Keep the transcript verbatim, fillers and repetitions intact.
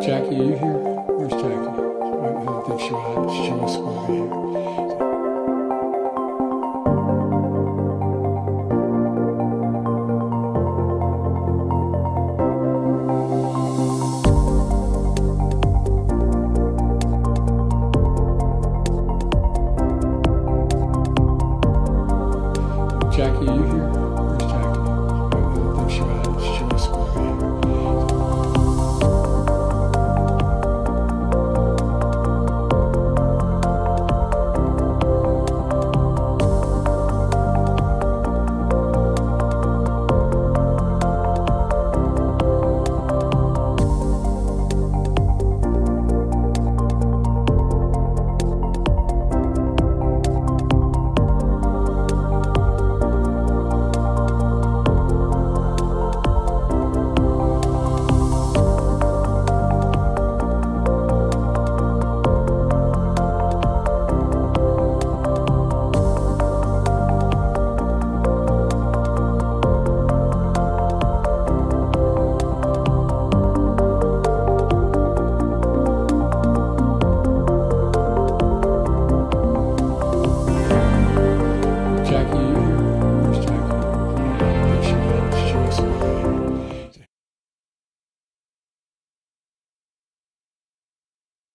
Jackie, are you here? Where's Jackie? I don't think she was. She was supposed to be here.